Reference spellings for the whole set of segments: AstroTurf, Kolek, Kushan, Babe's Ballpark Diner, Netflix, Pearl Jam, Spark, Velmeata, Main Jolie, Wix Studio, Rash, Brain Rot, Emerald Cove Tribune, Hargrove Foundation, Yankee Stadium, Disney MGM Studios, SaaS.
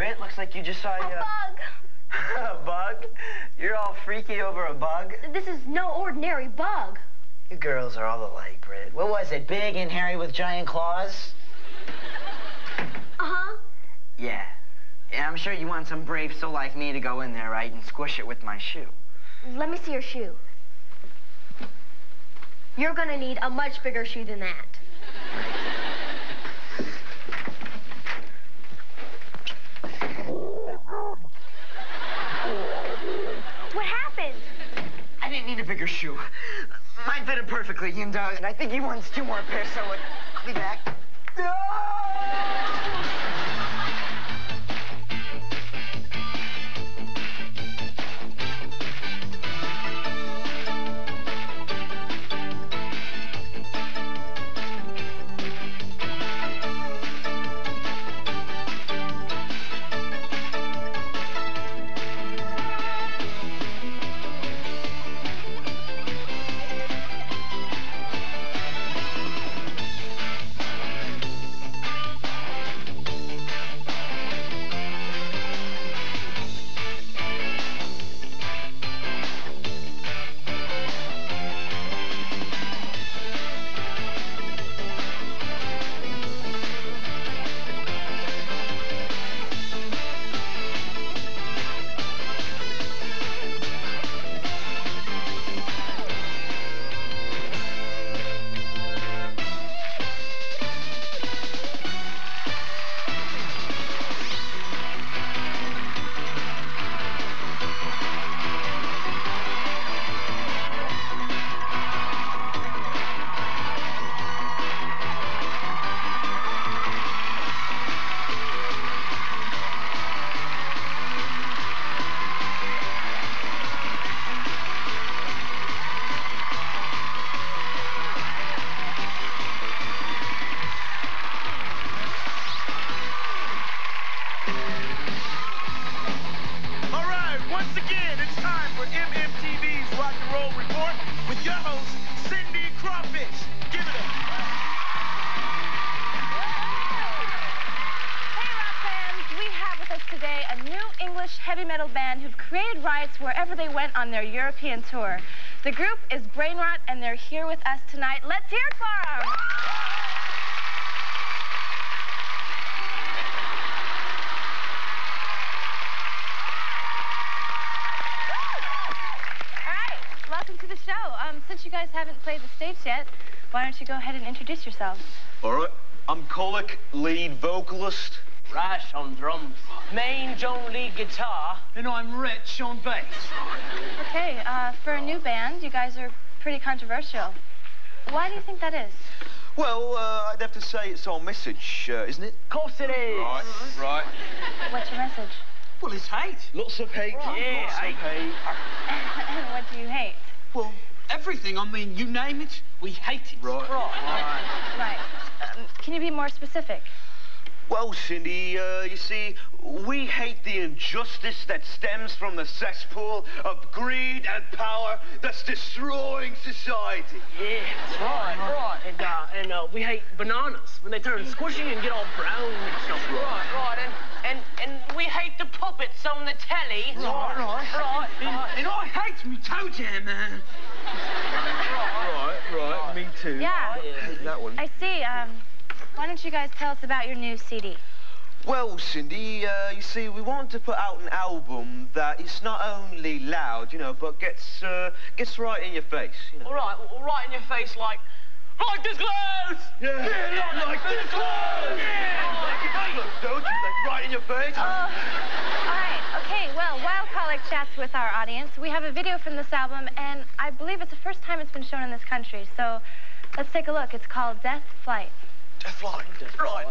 Brent, looks like you just saw a bug. A bug? You're all freaky over a bug? This is no ordinary bug. You girls are all alike, Brent. What was it, big and hairy with giant claws? Uh-huh. Yeah. Yeah, I'm sure you want some brave soul like me to go in there, right, and squish it with my shoe. Let me see your shoe. You're gonna need a much bigger shoe than that. What happened? I didn't need a bigger shoe. Mine fit it perfectly, and I think he wants two more pairs, so I'll be back. European tour. The group is Brain Rot, and they're here with us tonight. Let's hear it for them! All right, welcome to the show. Since you guys haven't played the stage yet, why don't you go ahead and introduce yourselves? All right, I'm Kolek, lead vocalist. Rash on drums. Main Jolie guitar. And I'm Rich on bass. Okay, for a new band, you guys are pretty controversial. Why do you think that is? Well, I'd have to say it's our message, isn't it? Of course it is. Right, right. What's your message? Well, it's hate. Lots of hate. Yeah, lots of hate. What do you hate? Well, everything. I mean, you name it, we hate it. Right. Right. Right. Can you be more specific? Well, Cindy, you see, we hate the injustice that stems from the cesspool of greed and power that's destroying society. Yeah, that's right, right. And we hate bananas when they turn squishy and get all brown and stuff. Right, right. And we hate the puppets on the telly. Right, right, right. And I hate me toe jam, man. Right, right. Me too. Yeah. That one. I see. Why don't you guys tell us about your new CD? Well, Cindy, you see, we want to put out an album that is not only loud, you know, but gets right in your face. You know. All right, right in your face, like this close. Yeah, yeah, not like this close. Yeah, like this close, don't you? Like right in your face. All right, okay. Well, while Kolek chats with our audience, we have a video from this album, and I believe it's the first time it's been shown in this country. So, let's take a look. It's called Death Flight. Death Flight. Right.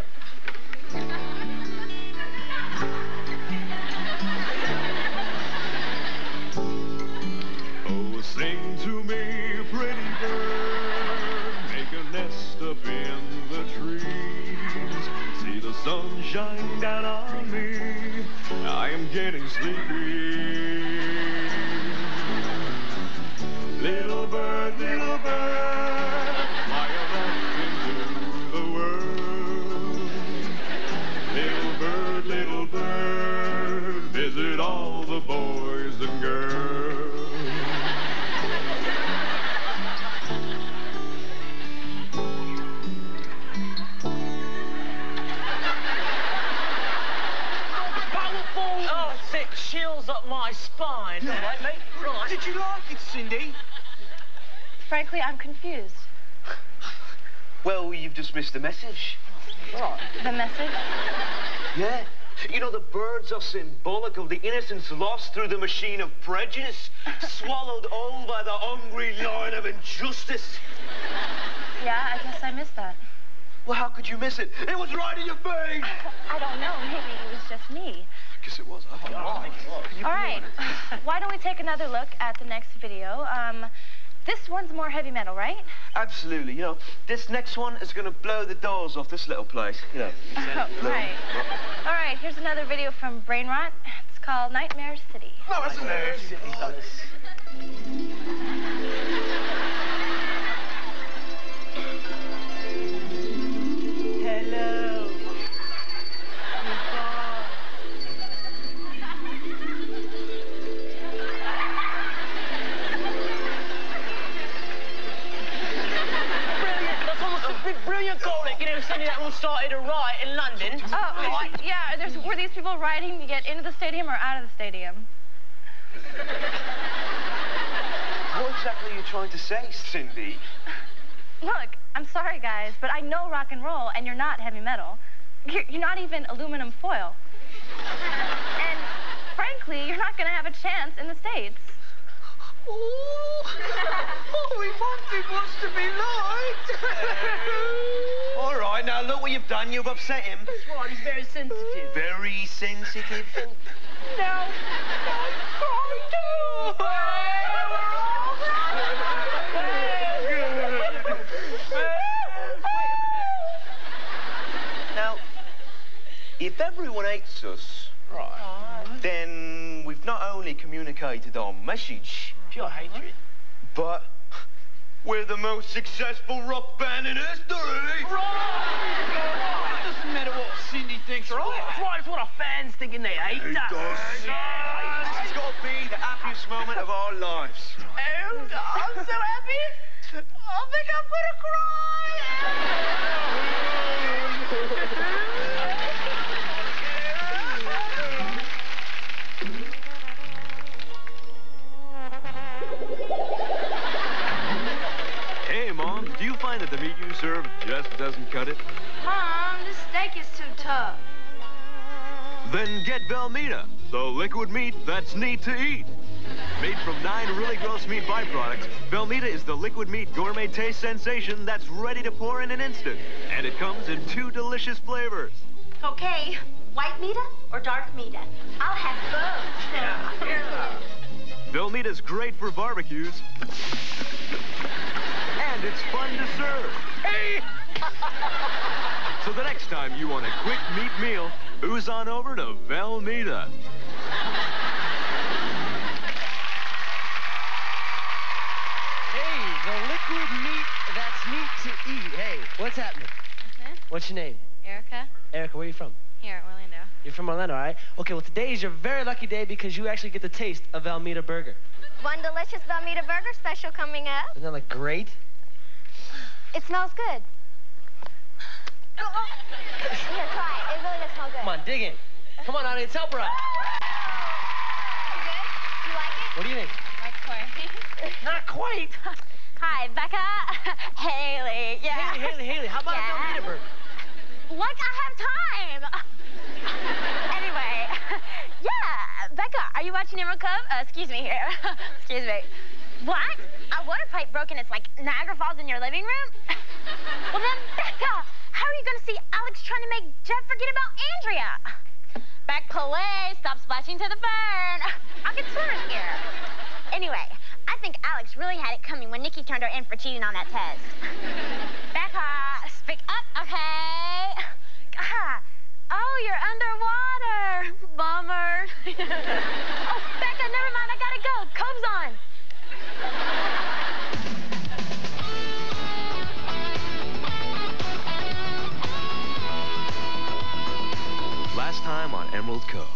Oh, sing to me, pretty bird, make a nest up in the trees. See the sun shine down on me, I am getting sleepy. Little bird, little bird, little bird, little bird. my spine. Yeah. All right, mate. Right. Did you like it, Cindy? Frankly, I'm confused. Well, you've just missed the message. Right. The message? Yeah. You know, the birds are symbolic of the innocence lost through the machine of prejudice, swallowed all by the hungry lion of injustice. Yeah, I guess I missed that. Well, how could you miss it? It was right in your face! I don't know. Maybe it was just me. I guess it was. I thought it was. All right. Why don't we take another look at the next video? This one's more heavy metal, right? Absolutely. You know, this next one is going to blow the doors off this little place. You know. Right. All right, here's another video from Brain Rot. It's called Nightmare City. No, it's Nightmare City. Oh. Hello. Brilliant, Kolek. You know, something that all started a riot in London. Oh, right. Yeah. Were these people rioting to get into the stadium or out of the stadium? What exactly are you trying to say, Cindy? Look, I'm sorry, guys, but I know rock and roll, and you're not heavy metal. You're not even aluminum foil. And frankly, you're not going to have a chance in the States. Oh, we wanted was to be liked. All right, now look what you've done. You've upset him. That's right. He's very sensitive. Very sensitive. No, no, Now, if everyone hates us, right, then we've not only communicated our message. Pure hatred. But we're the most successful rock band in history! Right! It doesn't matter what Cindy thinks, right? That's right, it's what our fans think and they hate us. Yeah. This has got to be the happiest moment of our lives. Oh, I'm so happy! I think I'm gonna cry! Hey, Mom, do you find that the meat you serve just doesn't cut it? Mom, this steak is too tough. Then get Velmeata, the liquid meat that's neat to eat. Made from 9 really gross meat byproducts, Velmeata is the liquid meat gourmet taste sensation that's ready to pour in an instant. And it comes in 2 delicious flavors. Okay, white meata or dark meata? I'll have both. Yeah. Velmeata's great for barbecues, and it's fun to serve. Hey! So the next time you want a quick meat meal, ooze on over to Velmeata. Hey, the liquid meat that's neat to eat. Hey, what's happening? Nothing. What's your name? Erica. Erica, where are you from? Here, Orlando. You're from Orlando, all right? Okay, well, today is your very lucky day because you actually get the taste of Velmeata Burger. One delicious Velmeata Burger special coming up. Isn't that, like, great? It smells good. Here, try it. It really does smell good. Come on, dig in. Come on, audience, help her out. You good? You like it? What do you think? Not quite. Not quite? Hi, Becca. Haley, yeah. Haley, how about a Velmeata Burger? Look, I have time. Anyway, yeah, Becca, are you watching Emerald Cove? Excuse me here. Excuse me. What? A water pipe broke and it's like Niagara Falls in your living room? Well then, Becca, how are you going to see Alex trying to make Jeff forget about Andrea? Back away, stop splashing to the burn. I'll get swimmers here. Anyway, I think Alex really had it coming when Nikki turned her in for cheating on that test. Becca, speak up, okay? God. Oh, you're underwater. Bummer. Oh, Becca, never mind. I gotta go. Cove's on. Last time on Emerald Cove.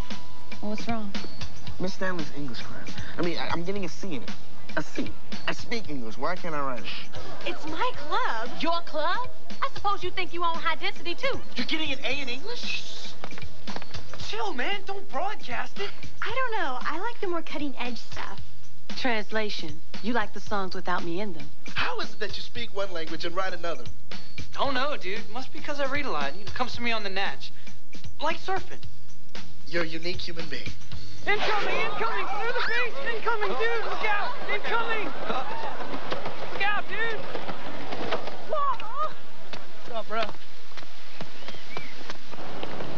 What's wrong? Miss Stanley's English class. I mean, I'm getting a C in it. A C. I speak English. Why can't I write it? It's my club. Your club? I suppose you think you own high density, too. You're getting an A in English? Chill, man. Don't broadcast it. I don't know. I like the more cutting-edge stuff. Translation. You like the songs without me in them. How is it that you speak one language and write another? Don't know, dude. Must be because I read a lot. It comes to me on the natch. Like surfing. You're a unique human being. Incoming! Incoming! Through the beach! Incoming, dude! Look out! Incoming! Look out, dude! Whoa. What's up, bro?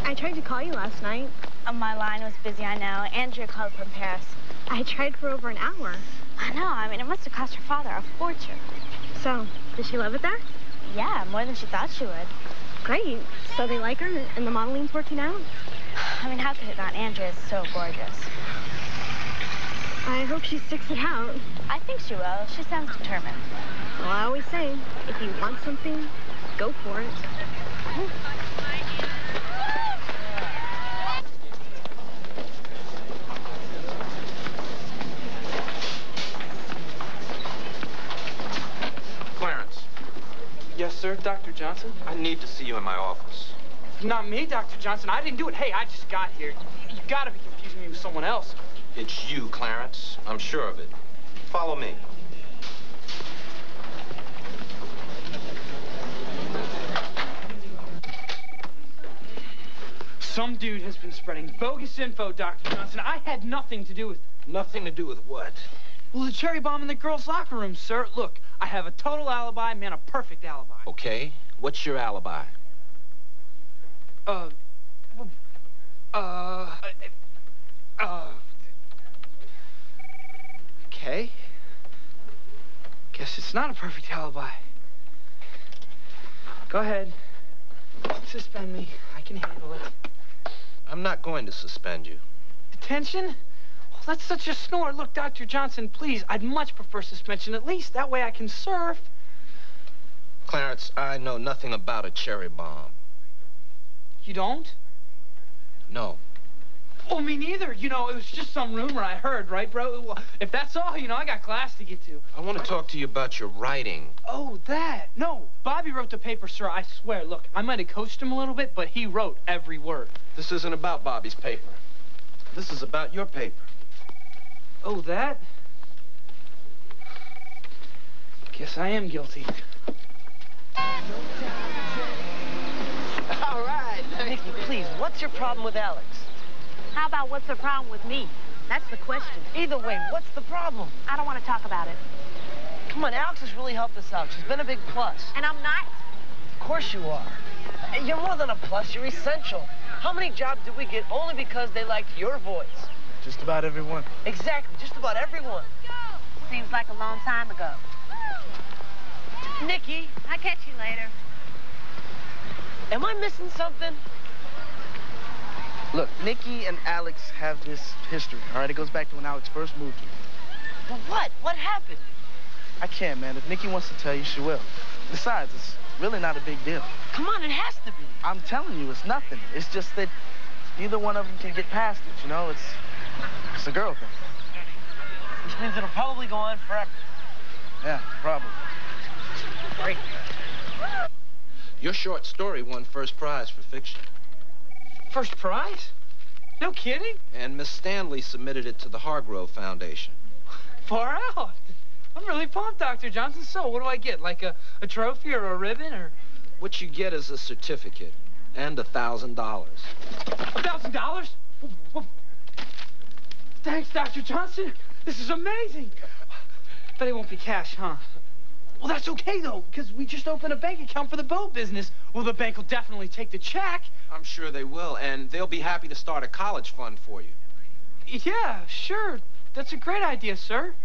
I tried to call you last night. My line was busy, I know. Andrea called from Paris. I tried for over an hour. I know. I mean, it must have cost her father a fortune. So, did she love it there? Yeah, more than she thought she would. Great. So they like her and the modeling's working out? I mean, how could it not? Andrea is so gorgeous. I hope she sticks it out. I think she will. She sounds determined. Well, I always say, if you want something, go for it. Yes, sir, Dr. Johnson? I need to see you in my office. Not me, Dr. Johnson. I didn't do it. Hey, I just got here. You gotta be confusing me with someone else. It's you, Clarence. I'm sure of it. Follow me. Some dude has been spreading bogus info, Dr. Johnson. I had nothing to do with... Nothing to do with what? Well, the cherry bomb in the girls' locker room, sir. Look, I have a total alibi, man, a perfect alibi. Okay, what's your alibi? Okay. Guess it's not a perfect alibi. Go ahead. Suspend me. I can handle it. I'm not going to suspend you. Detention? That's such a snore. Look, Dr. Johnson, please, I'd much prefer suspension at least. That way I can surf. Clarence, I know nothing about a cherry bomb. You don't? No. Oh, me neither. You know, it was just some rumor I heard, right, bro? Well, if that's all, you know, I got class to get to. I want to talk to you about your writing. Oh, that. No, Bobby wrote the paper, sir, I swear. Look, I might have coached him a little bit, but he wrote every word. This isn't about Bobby's paper. This is about your paper. Oh, that? Guess I am guilty. All right, Mickey, please, what's your problem with Alex? How about what's the problem with me? That's the question. Either way, what's the problem? I don't want to talk about it. Come on, Alex has really helped us out. She's been a big plus. And I'm not? Of course you are. You're more than a plus, you're essential. How many jobs did we get only because they liked your voice? Just about everyone. Exactly, just about everyone. Seems like a long time ago. Nikki, I'll catch you later. Am I missing something? Look, Nikki and Alex have this history, all right? It goes back to when Alex first moved here. Well, what? What happened? I can't, man. If Nikki wants to tell you, she will. Besides, it's really not a big deal. Come on, it has to be. I'm telling you, it's nothing. It's just that neither one of them can get past it, you know? It's a girl thing. Which means it'll probably go on forever. Yeah, probably. Great. Your short story won first prize for fiction. First prize? No kidding? And Miss Stanley submitted it to the Hargrove Foundation. Far out. I'm really pumped, Dr. Johnson. So what do I get? Like a trophy or a ribbon or? What you get is a certificate and $1,000. $1,000? Thanks, Dr. Johnson. This is amazing. But it won't be cash, huh? Well, that's okay, though, because we just opened a bank account for the boat business. Well, the bank will definitely take the check. I'm sure they will, and they'll be happy to start a college fund for you. Yeah, sure. That's a great idea, sir.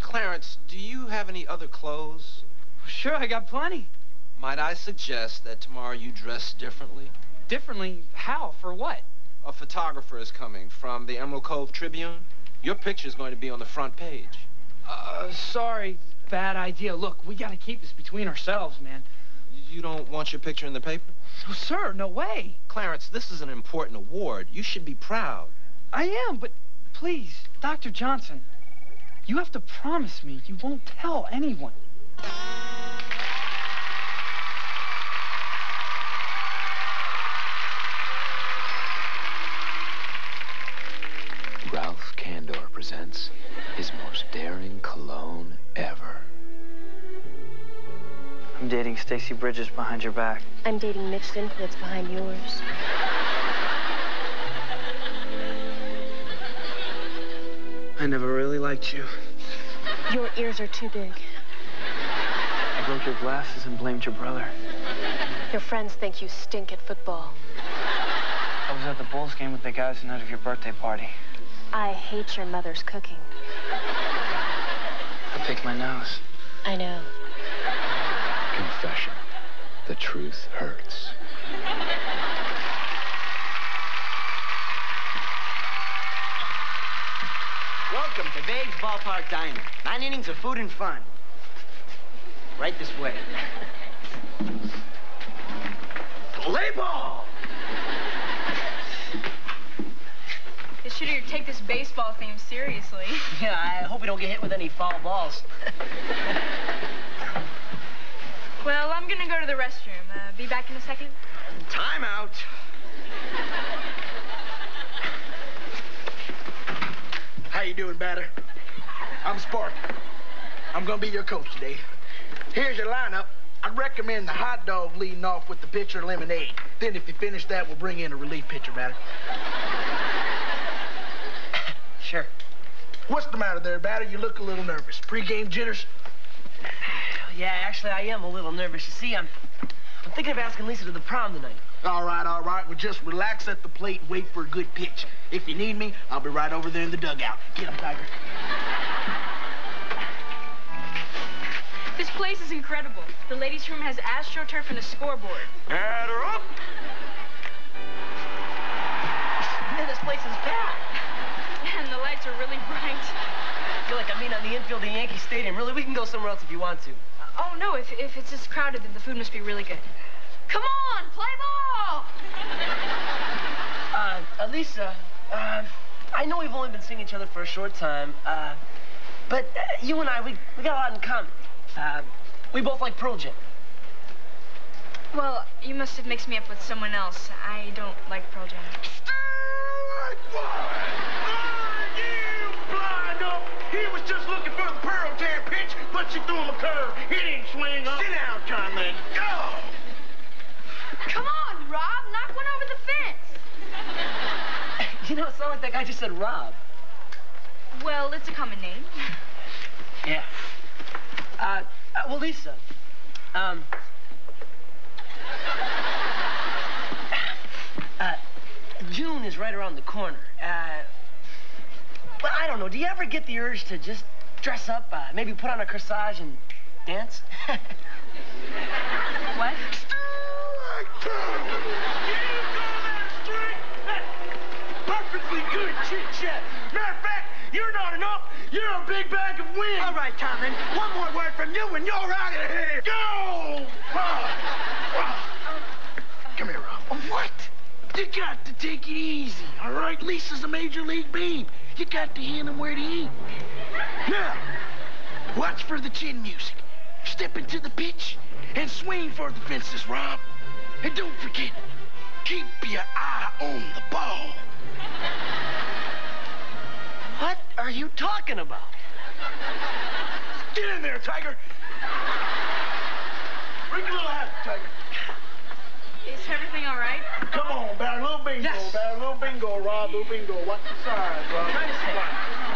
Clarence, do you have any other clothes? Sure, I got plenty. Might I suggest that tomorrow you dress differently? Differently? How? For what? A photographer is coming from the Emerald Cove Tribune. Your picture's going to be on the front page. Sorry, bad idea. Look, we gotta keep this between ourselves, man. You don't want your picture in the paper? No, sir, no way. Clarence, this is an important award. You should be proud. I am, but please, Dr. Johnson, you have to promise me you won't tell anyone. presents his most daring cologne ever. I'm dating Stacey Bridges behind your back. I'm dating mixed influence behind yours. I never really liked you. Your ears are too big. I broke your glasses and blamed your brother. Your friends think you stink at football. I was at the Bulls game with the guys the night of your birthday party. I hate your mother's cooking. I picked my nose. I know. Confession. The truth hurts. Welcome to Babe's Ballpark Diner. 9 innings of food and fun. Right this way. Play ball! You should take this baseball theme seriously. Yeah, I hope we don't get hit with any foul balls. Well, I'm gonna go to the restroom. Be back in a second. Time out. How you doing, batter? I'm Spark. I'm gonna be your coach today. Here's your lineup. I'd recommend the hot dog leading off with the pitcher lemonade. Then if you finish that, we'll bring in a relief pitcher, batter. Sure. What's the matter there, batter? You look a little nervous. Pre-game jitters? Yeah, actually, I am a little nervous. You see, I'm thinking of asking Lisa to the prom tonight. All right. Well, just relax at the plate and wait for a good pitch. If you need me, I'll be right over there in the dugout. Get up, Tiger. This place is incredible. The ladies' room has AstroTurf and a scoreboard. Batter up! Man, this place is packed. And the lights are really bright. On the infield of Yankee Stadium. Really, we can go somewhere else if you want to. Oh, no, if it's this crowded, then the food must be really good. Come on, play ball! Lisa, I know we've only been seeing each other for a short time, but you and I, we got a lot in common. We both like Pearl Jam. Well, you must have mixed me up with someone else. I don't like Pearl Jam. He was just looking for the Pearl Jam pitch, but she threw him a curve. He didn't swing up. Sit down, John Lynn. Go! Come on, Rob. Knock one over the fence. You know, it sounded like that guy just said Rob. Well, it's a common name. Yeah. Well, Lisa, June is right around the corner. But I don't know, do you ever get the urge to just dress up, maybe put on a corsage and dance? What? You call that straight? That's perfectly good chit-chat. Matter of fact, you're not enough. You're a big bag of wind. All right, Tomlin, one more word from you and you're out of here. Go! Come here, Rob. What? You got to take it easy, all right? Lisa's a major league babe. You got to hand them where to eat. Now, watch for the chin music. Step into the pitch and swing for the fences, Rob. And don't forget, keep your eye on the ball. What are you talking about? Get in there, Tiger. Bring your little hat, Tiger. Is everything all right? Come on, Barry. Little bingo, yes. Barry. Little bingo, Rob. Little bingo. Watch the sides, Rob.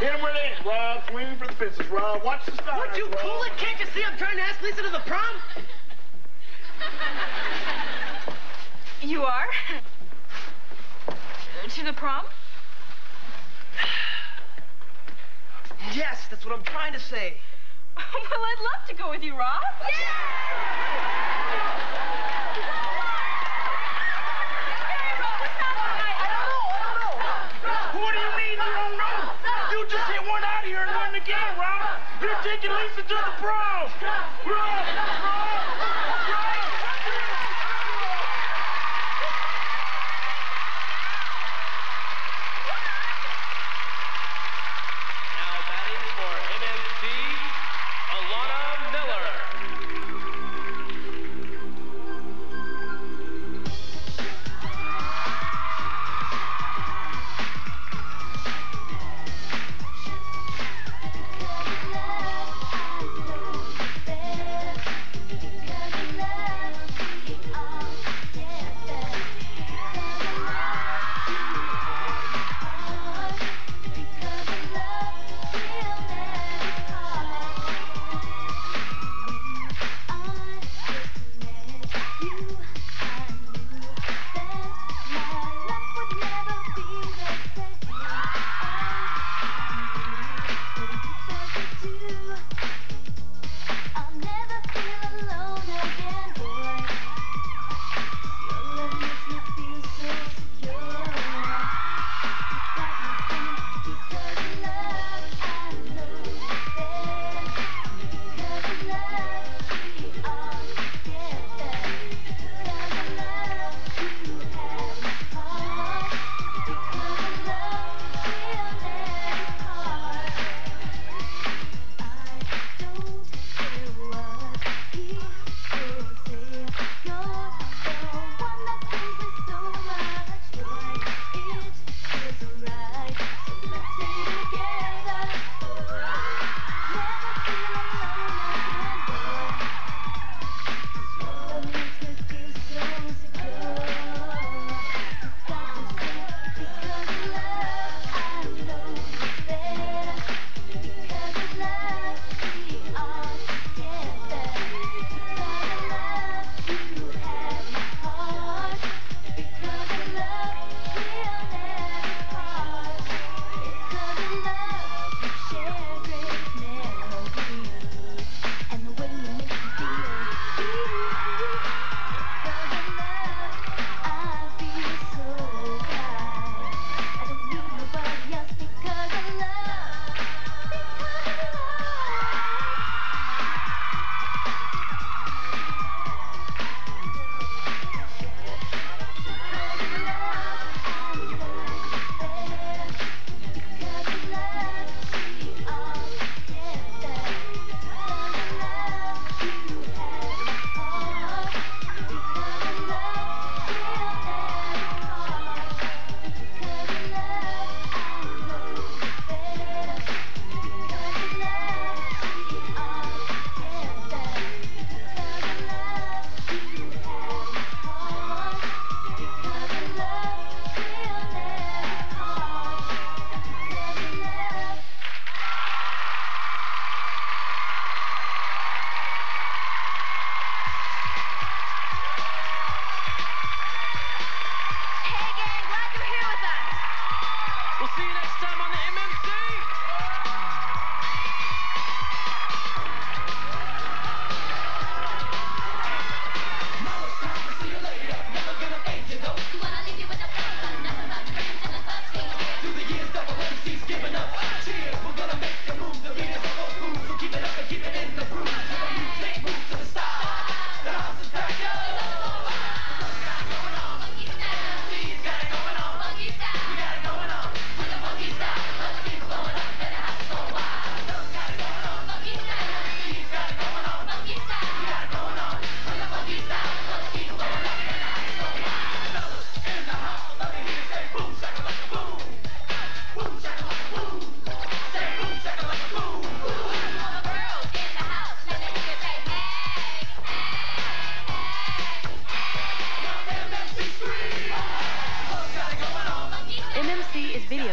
Hit him with it, Rob. Swing for the fences, Rob. Watch the sides. What, you Kolek? Can't you see I'm trying to ask Lisa to the prom? You are? To the prom? Yes, that's what I'm trying to say. Well, I'd love to go with you, Rob. Yeah! You're taking Lisa to the prom!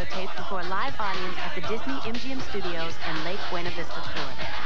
videotaped before a live audience at the Disney MGM Studios in Lake Buena Vista, Florida.